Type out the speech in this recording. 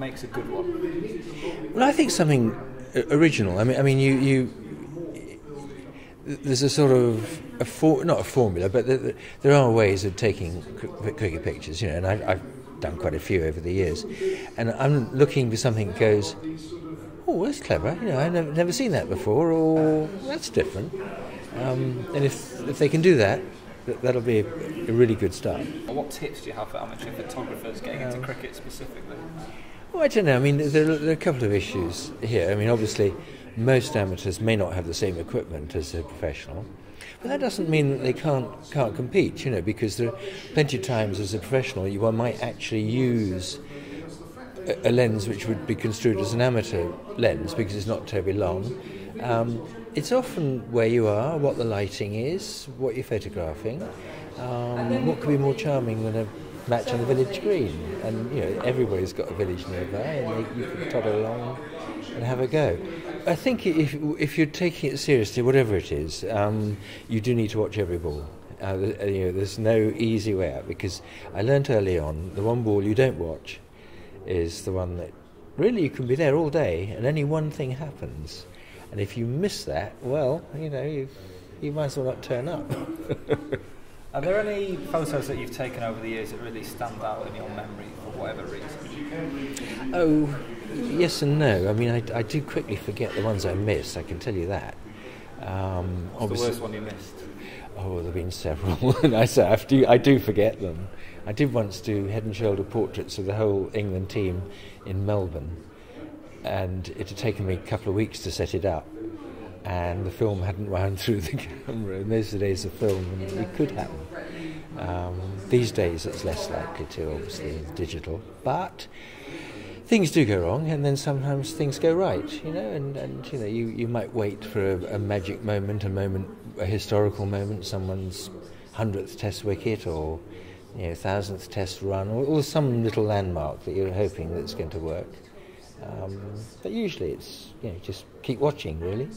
makes a good one? Well, I think something original. I mean, there's a sort of not a formula, but there are ways of taking cricket pictures, you know. And I've done quite a few over the years, and I'm looking for something that goes, oh, that's clever, you know, I've never seen that before, or that's different. And if they can do that, that'll be a really good start. What tips do you have for amateur photographers getting into cricket specifically? Well, I don't know. I mean, there are a couple of issues here. I mean, obviously, most amateurs may not have the same equipment as a professional, but that doesn't mean that they can't compete, you know, because there are plenty of times as a professional you might actually use a lens which would be construed as an amateur lens because it's not terribly long. It's often where you are, what the lighting is, what you're photographing, what could be more charming than a match on the village green. And, you know, everybody's got a village nearby, and you can toddle along and have a go. I think if you're taking it seriously, whatever it is, you do need to watch every ball. You know, there's no easy way out, because I learnt early on, the one ball you don't watch is the one that really you can be there all day and only one thing happens. And if you miss that, well, you know, you might as well not turn up. Are there any photos that you've taken over the years that really stand out in your memory for whatever reason? Oh, yes and no. I mean, I do quickly forget the ones I miss, I can tell you that. What's the worst one you missed? Oh, there have been several. And I do forget them. I did once do head and shoulder portraits of the whole England team in Melbourne. And it had taken me a couple of weeks to set it up, and the film hadn't wound through the camera, and those are the days of film, and it could happen. These days it's less likely to, obviously, with digital, but things do go wrong, and then sometimes things go right, you know, and you know, you might wait for a magic moment, a historical moment, someone's 100th test wicket, or, you know, 1000th test run, or some little landmark that you're hoping that's going to work. But usually it's, you know, just keep watching, really.